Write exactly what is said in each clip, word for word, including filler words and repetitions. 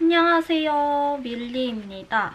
안녕하세요, 밀리입니다.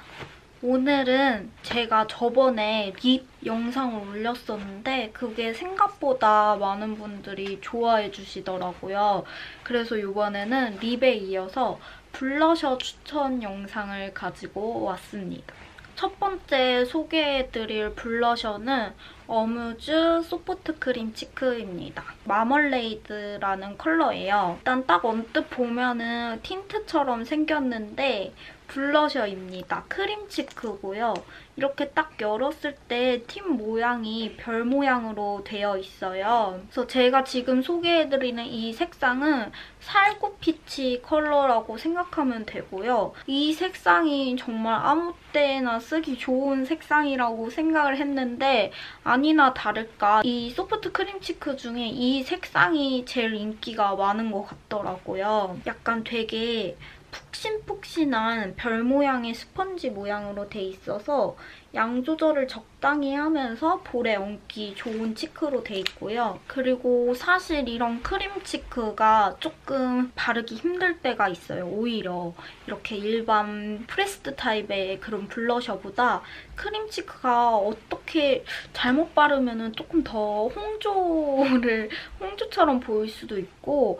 오늘은 제가 저번에 립 영상을 올렸었는데 그게 생각보다 많은 분들이 좋아해 주시더라고요. 그래서 이번에는 립에 이어서 블러셔 추천 영상을 가지고 왔습니다. 첫 번째 소개해드릴 블러셔는 어뮤즈 소프트 크림 치크입니다. 마멀레이드라는 컬러예요. 일단 딱 언뜻 보면은 틴트처럼 생겼는데 블러셔입니다. 크림 치크고요. 이렇게 딱 열었을 때 팁 모양이 별 모양으로 되어 있어요. 그래서 제가 지금 소개해드리는 이 색상은 살구피치 컬러라고 생각하면 되고요. 이 색상이 정말 아무 때나 쓰기 좋은 색상이라고 생각을 했는데 아니나 다를까 이 소프트 크림 치크 중에 이 색상이 제일 인기가 많은 것 같더라고요. 약간 되게 푹신푹신한 별 모양의 스펀지 모양으로 돼 있어서 양 조절을 적당히 하면서 볼에 얹기 좋은 치크로 돼 있고요. 그리고 사실 이런 크림 치크가 조금 바르기 힘들 때가 있어요. 오히려 이렇게 일반 프레스드 타입의 그런 블러셔보다 크림 치크가 어떻게 잘못 바르면은 조금 더 홍조를 홍조처럼 보일 수도 있고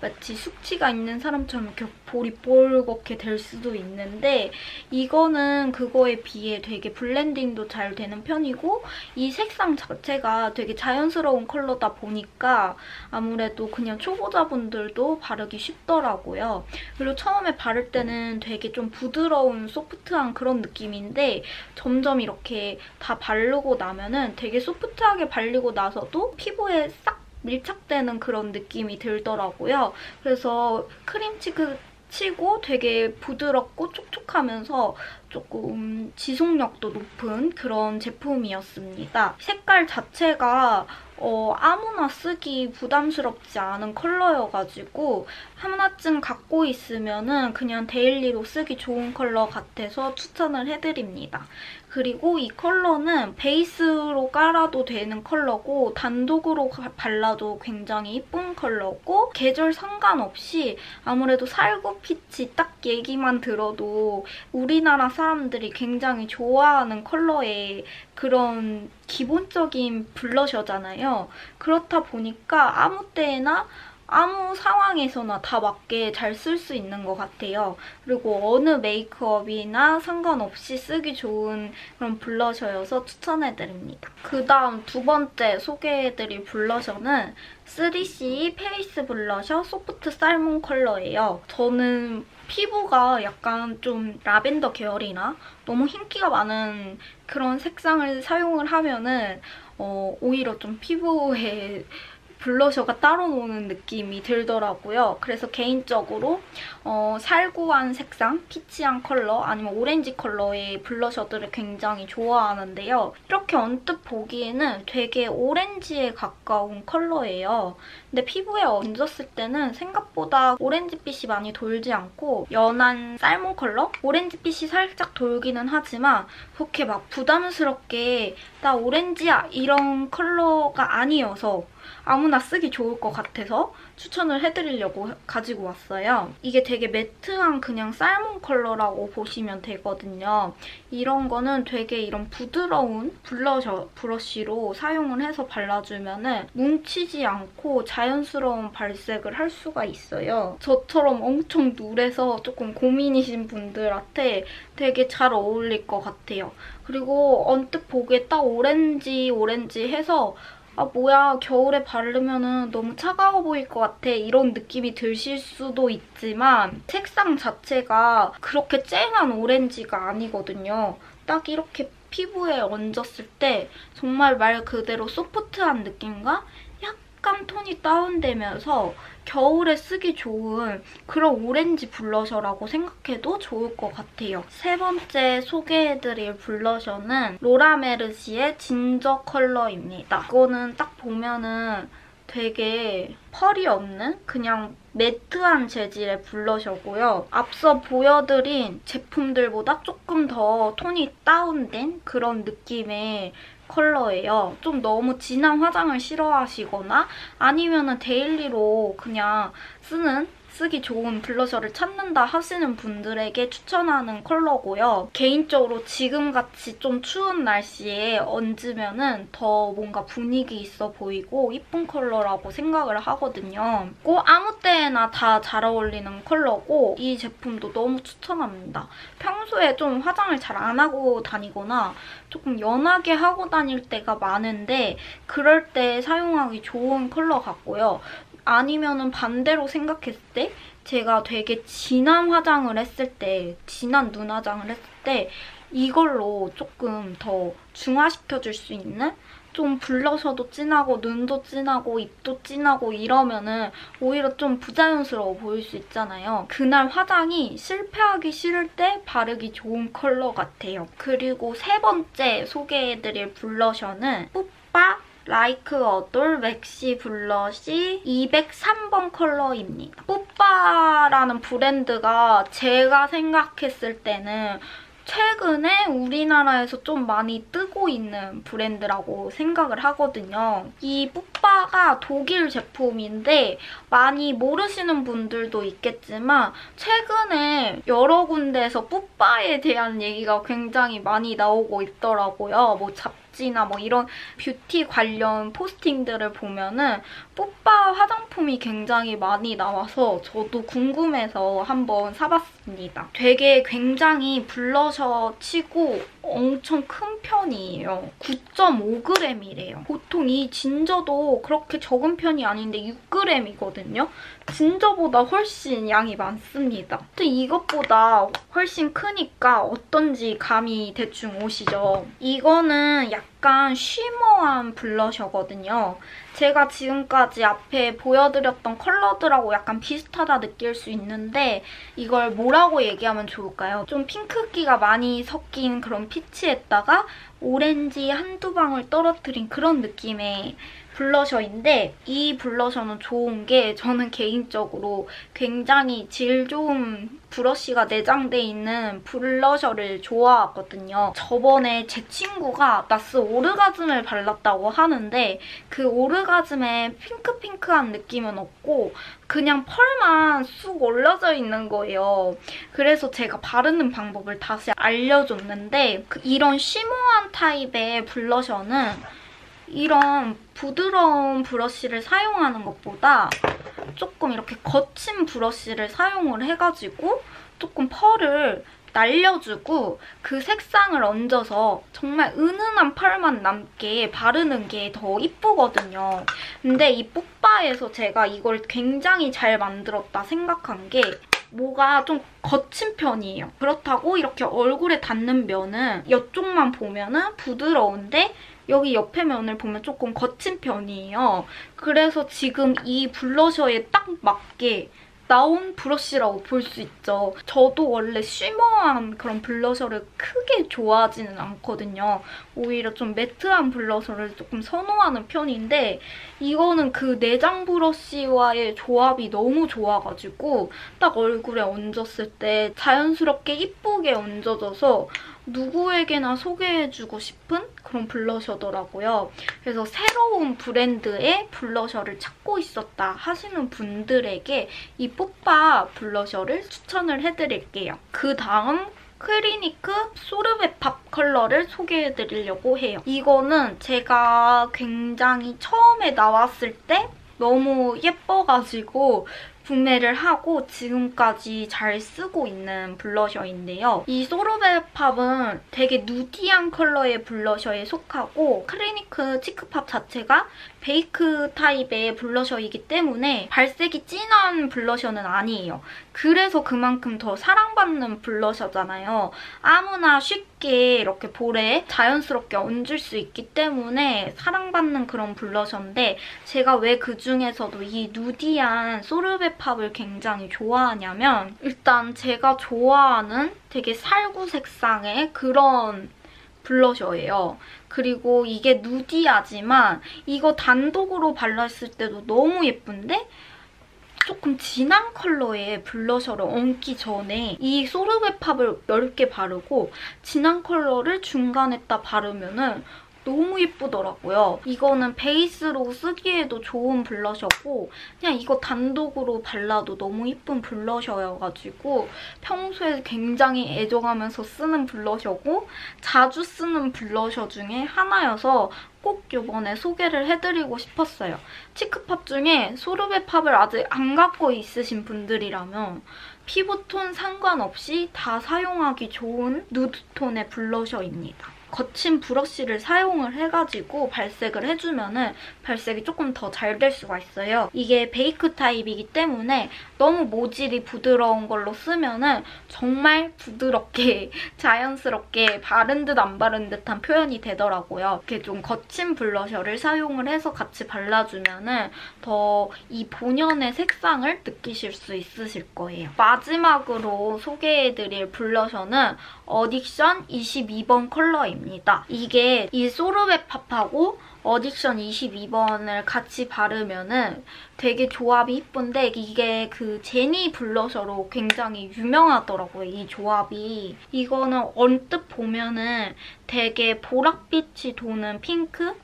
마치 숙취가 있는 사람처럼 이렇게 볼이 뻘겋게 될 수도 있는데 이거는 그거에 비해 되게 블렌딩도 잘 되는 편이고 이 색상 자체가 되게 자연스러운 컬러다 보니까 아무래도 그냥 초보자분들도 바르기 쉽더라고요. 그리고 처음에 바를 때는 되게 좀 부드러운 소프트한 그런 느낌인데 점점 이렇게 다 바르고 나면은 되게 소프트하게 발리고 나서도 피부에 싹 밀착되는 그런 느낌이 들더라고요. 그래서 크림 치크 치고 되게 부드럽고 촉촉하면서 조금 지속력도 높은 그런 제품이었습니다. 색깔 자체가 어, 아무나 쓰기 부담스럽지 않은 컬러여가지고 하나쯤 갖고 있으면은 그냥 데일리로 쓰기 좋은 컬러 같아서 추천을 해드립니다. 그리고 이 컬러는 베이스로 깔아도 되는 컬러고 단독으로 발라도 굉장히 예쁜 컬러고 계절 상관없이 아무래도 살구피치 딱 얘기만 들어도 우리나라 사람들이 굉장히 좋아하는 컬러의 그런 기본적인 블러셔잖아요. 그렇다 보니까 아무 때나 아무 상황에서나 다 맞게 잘 쓸 수 있는 것 같아요. 그리고 어느 메이크업이나 상관없이 쓰기 좋은 그런 블러셔여서 추천해드립니다. 그 다음 두 번째 소개해드릴 블러셔는 쓰리 씨이 페이스 블러셔 소프트 살몬 컬러예요. 저는 피부가 약간 좀 라벤더 계열이나 너무 흰기가 많은 그런 색상을 사용을 하면은 어, 오히려 좀 피부에 블러셔가 따로 노는 느낌이 들더라고요. 그래서 개인적으로 어, 살구한 색상, 피치한 컬러 아니면 오렌지 컬러의 블러셔들을 굉장히 좋아하는데요. 이렇게 언뜻 보기에는 되게 오렌지에 가까운 컬러예요. 근데 피부에 얹었을 때는 생각보다 오렌지빛이 많이 돌지 않고 연한 살몬 컬러? 오렌지빛이 살짝 돌기는 하지만 그렇게 막 부담스럽게 나 오렌지야 이런 컬러가 아니어서 아무나 쓰기 좋을 것 같아서 추천을 해드리려고 가지고 왔어요. 이게 되게 매트한 그냥 살몬 컬러라고 보시면 되거든요. 이런 거는 되게 이런 부드러운 블러셔 브러쉬로 사용을 해서 발라주면은 뭉치지 않고 자연스러운 발색을 할 수가 있어요. 저처럼 엄청 누래서 조금 고민이신 분들한테 되게 잘 어울릴 것 같아요. 그리고 언뜻 보기에 딱 오렌지 오렌지 해서 아 뭐야 겨울에 바르면은 너무 차가워 보일 것 같아 이런 느낌이 드실 수도 있지만 색상 자체가 그렇게 쨍한 오렌지가 아니거든요. 딱 이렇게 피부에 얹었을 때 정말 말 그대로 소프트한 느낌과 약간 톤이 다운되면서 겨울에 쓰기 좋은 그런 오렌지 블러셔라고 생각해도 좋을 것 같아요. 세 번째 소개해드릴 블러셔는 로라메르시의 진저 컬러입니다. 이거는 딱 보면은 되게 펄이 없는 그냥 매트한 재질의 블러셔고요. 앞서 보여드린 제품들보다 조금 더 톤이 다운된 그런 느낌의 컬러예요. 좀 너무 진한 화장을 싫어하시거나 아니면은 데일리로 그냥 쓰는 쓰기 좋은 블러셔를 찾는다 하시는 분들에게 추천하는 컬러고요. 개인적으로 지금같이 좀 추운 날씨에 얹으면은 더 뭔가 분위기 있어 보이고 예쁜 컬러라고 생각을 하거든요. 꼭 아무 때나 다 잘 어울리는 컬러고 이 제품도 너무 추천합니다. 평소에 좀 화장을 잘 안 하고 다니거나 조금 연하게 하고 다닐 때가 많은데 그럴 때 사용하기 좋은 컬러 같고요. 아니면은 반대로 생각했을 때 제가 되게 진한 화장을 했을 때, 진한 눈화장을 했을 때 이걸로 조금 더 중화시켜줄 수 있는 좀 블러셔도 진하고 눈도 진하고 입도 진하고 이러면은 오히려 좀 부자연스러워 보일 수 있잖아요. 그날 화장이 실패하기 싫을 때 바르기 좋은 컬러 같아요. 그리고 세 번째 소개해드릴 블러셔는 뿌빠 라이크 어돌 맥시 블러쉬 이백삼 번 컬러입니다. 뿌빠라는 브랜드가 제가 생각했을 때는 최근에 우리나라에서 좀 많이 뜨고 있는 브랜드라고 생각을 하거든요. 이 뿌빠가 독일 제품인데 많이 모르시는 분들도 있겠지만 최근에 여러 군데에서 뿌빠에 대한 얘기가 굉장히 많이 나오고 있더라고요. 뭐 잡지나 뭐 이런 뷰티 관련 포스팅들을 보면은 뿌빠 화장품이 굉장히 많이 나와서 저도 궁금해서 한번 사봤습니다. 되게 굉장히 블러셔 치고 엄청 큰 편이에요. 구 점 오 그램이래요. 보통 이 진저도 그렇게 적은 편이 아닌데 육 그램이거든요. 진저보다 훨씬 양이 많습니다. 아무튼 이것보다 훨씬 크니까 어떤지 감이 대충 오시죠? 이거는 약간 쉬머한 블러셔거든요. 제가 지금까지 앞에 보여드렸던 컬러들하고 약간 비슷하다 느낄 수 있는데 이걸 뭐라고 얘기하면 좋을까요? 좀 핑크기가 많이 섞인 그런 피치에다가 오렌지 한두 방울 떨어뜨린 그런 느낌의 블러셔인데 이 블러셔는 좋은 게 저는 개인적으로 굉장히 질 좋은 브러쉬가 내장돼 있는 블러셔를 좋아하거든요. 저번에 제 친구가 나스 오르가즘을 발랐다고 하는데 그 오르가즘에 핑크핑크한 느낌은 없고 그냥 펄만 쑥 올라져 있는 거예요. 그래서 제가 바르는 방법을 다시 알려줬는데 이런 쉬머한 타입의 블러셔는 이런 부드러운 브러쉬를 사용하는 것보다 조금 이렇게 거친 브러쉬를 사용을 해가지고 조금 펄을 날려주고 그 색상을 얹어서 정말 은은한 펄만 남게 바르는 게 더 이쁘거든요. 근데 이 뿌빠에서 제가 이걸 굉장히 잘 만들었다 생각한 게 뭐가 좀 거친 편이에요. 그렇다고 이렇게 얼굴에 닿는 면은 이쪽만 보면은 부드러운데 여기 옆에 면을 보면 조금 거친 편이에요. 그래서 지금 이 블러셔에 딱 맞게 나온 브러쉬라고 볼 수 있죠. 저도 원래 쉬머한 그런 블러셔를 크게 좋아하지는 않거든요. 오히려 좀 매트한 블러셔를 조금 선호하는 편인데 이거는 그 내장 브러쉬와의 조합이 너무 좋아가지고 딱 얼굴에 얹었을 때 자연스럽게 예쁘게 얹어져서 누구에게나 소개해주고 싶은 그런 블러셔더라고요. 그래서 새로운 브랜드의 블러셔를 찾고 있었다 하시는 분들에게 이 뿌빠 블러셔를 추천을 해드릴게요. 그 다음 클리니크 소르베팝 컬러를 소개해드리려고 해요. 이거는 제가 굉장히 처음에 나왔을 때 너무 예뻐가지고 구매를 하고 지금까지 잘 쓰고 있는 블러셔인데요. 이 소르베팝은 되게 누디한 컬러의 블러셔에 속하고 클리니크 치크팝 자체가 베이크 타입의 블러셔이기 때문에 발색이 진한 블러셔는 아니에요. 그래서 그만큼 더 사랑받는 블러셔잖아요. 아무나 쉽게 이렇게 볼에 자연스럽게 얹을 수 있기 때문에 사랑받는 그런 블러셔인데 제가 왜 그중에서도 이 누디한 소르베 팝을 굉장히 좋아하냐면 일단 제가 좋아하는 되게 살구 색상의 그런 블러셔예요. 그리고 이게 누디하지만 이거 단독으로 발랐을 때도 너무 예쁜데 조금 진한 컬러의 블러셔를 얹기 전에 이 소르베 팝을 엷개 바르고 진한 컬러를 중간에다 바르면은 너무 예쁘더라고요. 이거는 베이스로 쓰기에도 좋은 블러셔고 그냥 이거 단독으로 발라도 너무 예쁜 블러셔여가지고 평소에 굉장히 애정하면서 쓰는 블러셔고 자주 쓰는 블러셔 중에 하나여서 꼭 이번에 소개를 해드리고 싶었어요. 치크팝 중에 소르베 팝을 아직 안 갖고 있으신 분들이라면 피부톤 상관없이 다 사용하기 좋은 누드톤의 블러셔입니다. 거친 브러쉬를 사용을 해가지고 발색을 해주면은 발색이 조금 더 잘 될 수가 있어요. 이게 베이크 타입이기 때문에 너무 모질이 부드러운 걸로 쓰면은 정말 부드럽게 자연스럽게 바른 듯 안 바른 듯한 표현이 되더라고요. 이렇게 좀 거친 블러셔를 사용을 해서 같이 발라주면은 더 이 본연의 색상을 느끼실 수 있으실 거예요. 마지막으로 소개해드릴 블러셔는 어딕션 이십이 번 컬러입니다. 이게 이 소르베 팝하고 어딕션 이십이 번을 같이 바르면은 되게 조합이 예쁜데 이게 그 제니 블러셔로 굉장히 유명하더라고요, 이 조합이. 이거는 언뜻 보면은 되게 보랏빛이 도는 핑크?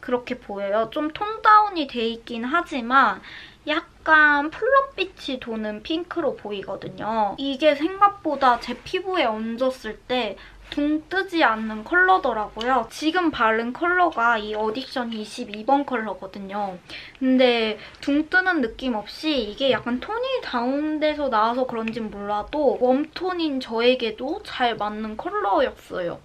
그렇게 보여요. 좀 톤다운이 돼 있긴 하지만 약간 플럼빛이 도는 핑크로 보이거든요. 이게 생각보다 제 피부에 얹었을 때 둥 뜨지 않는 컬러더라고요. 지금 바른 컬러가 이 어딕션 이십이 번 컬러거든요. 근데 둥 뜨는 느낌 없이 이게 약간 톤이 다운돼서 나와서 그런진 몰라도 웜톤인 저에게도 잘 맞는 컬러였어요.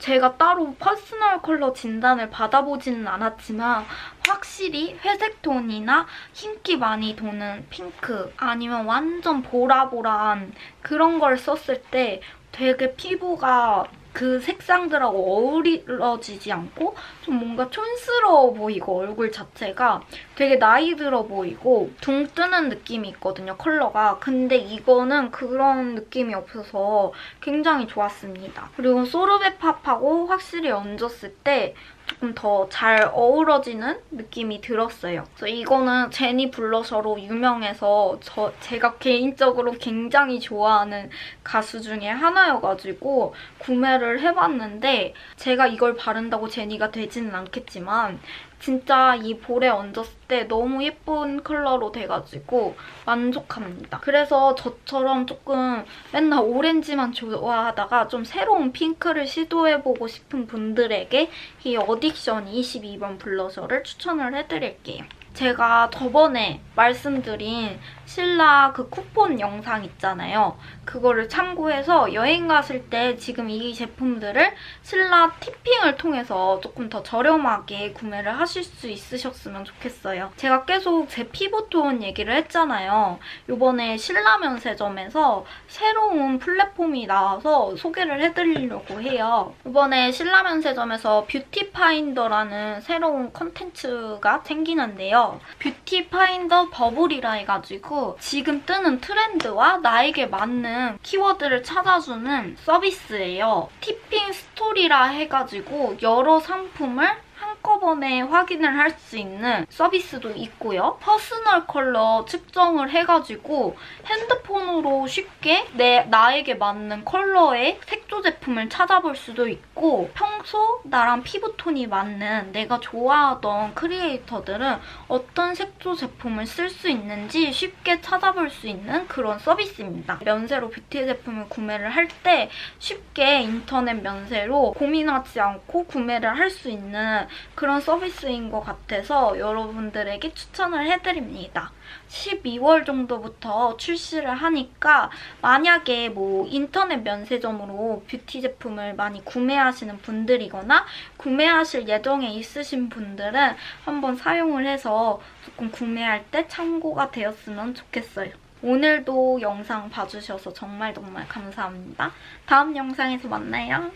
제가 따로 퍼스널 컬러 진단을 받아보지는 않았지만 확실히 회색톤이나 흰기 많이 도는 핑크 아니면 완전 보라보라한 그런 걸 썼을 때 되게 피부가 그 색상들하고 어우러지지 않고 좀 뭔가 촌스러워 보이고 얼굴 자체가 되게 나이 들어 보이고 둥 뜨는 느낌이 있거든요, 컬러가. 근데 이거는 그런 느낌이 없어서 굉장히 좋았습니다. 그리고 소르베 팝하고 확실히 얹었을 때 조금 더 잘 어우러지는 느낌이 들었어요. 그래서 이거는 제니 블러셔로 유명해서 저, 제가 개인적으로 굉장히 좋아하는 가수 중에 하나여가지고 구매를 해봤는데 제가 이걸 바른다고 제니가 되지는 않겠지만 진짜 이 볼에 얹었을 때 너무 예쁜 컬러로 돼가지고 만족합니다. 그래서 저처럼 조금 맨날 오렌지만 좋아하다가 좀 새로운 핑크를 시도해보고 싶은 분들에게 이 어딕션 이십이 번 블러셔를 추천을 해드릴게요. 제가 저번에 말씀드린 신라 그 쿠폰 영상 있잖아요. 그거를 참고해서 여행 가실 때 지금 이 제품들을 신라 티핑을 통해서 조금 더 저렴하게 구매를 하실 수 있으셨으면 좋겠어요. 제가 계속 제 피부톤 얘기를 했잖아요. 이번에 신라 면세점에서 새로운 플랫폼이 나와서 소개를 해드리려고 해요. 이번에 신라 면세점에서 뷰티 파인더라는 새로운 컨텐츠가 생기는데요. 뷰티 파인더 버블이라 해가지고 지금 뜨는 트렌드와 나에게 맞는 키워드를 찾아주는 서비스예요. 티핑 스토리라 해가지고 여러 상품을 한꺼번에 확인을 할 수 있는 서비스도 있고요. 퍼스널 컬러 측정을 해가지고 핸드폰으로 쉽게 내, 나에게 맞는 컬러의 색조 제품을 찾아볼 수도 있고 평소 나랑 피부톤이 맞는 내가 좋아하던 크리에이터들은 어떤 색조 제품을 쓸 수 있는지 쉽게 찾아볼 수 있는 그런 서비스입니다. 면세로 뷰티 제품을 구매를 할 때 쉽게 인터넷 면세로 고민하지 않고 구매를 할 수 있는 그런 서비스인 것 같아서 여러분들에게 추천을 해드립니다. 십이월 정도부터 출시를 하니까 만약에 뭐 인터넷 면세점으로 뷰티 제품을 많이 구매하시는 분들이거나 구매하실 예정에 있으신 분들은 한번 사용을 해서 조금 구매할 때 참고가 되었으면 좋겠어요. 오늘도 영상 봐주셔서 정말 정말 감사합니다. 다음 영상에서 만나요.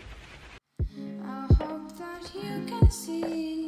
See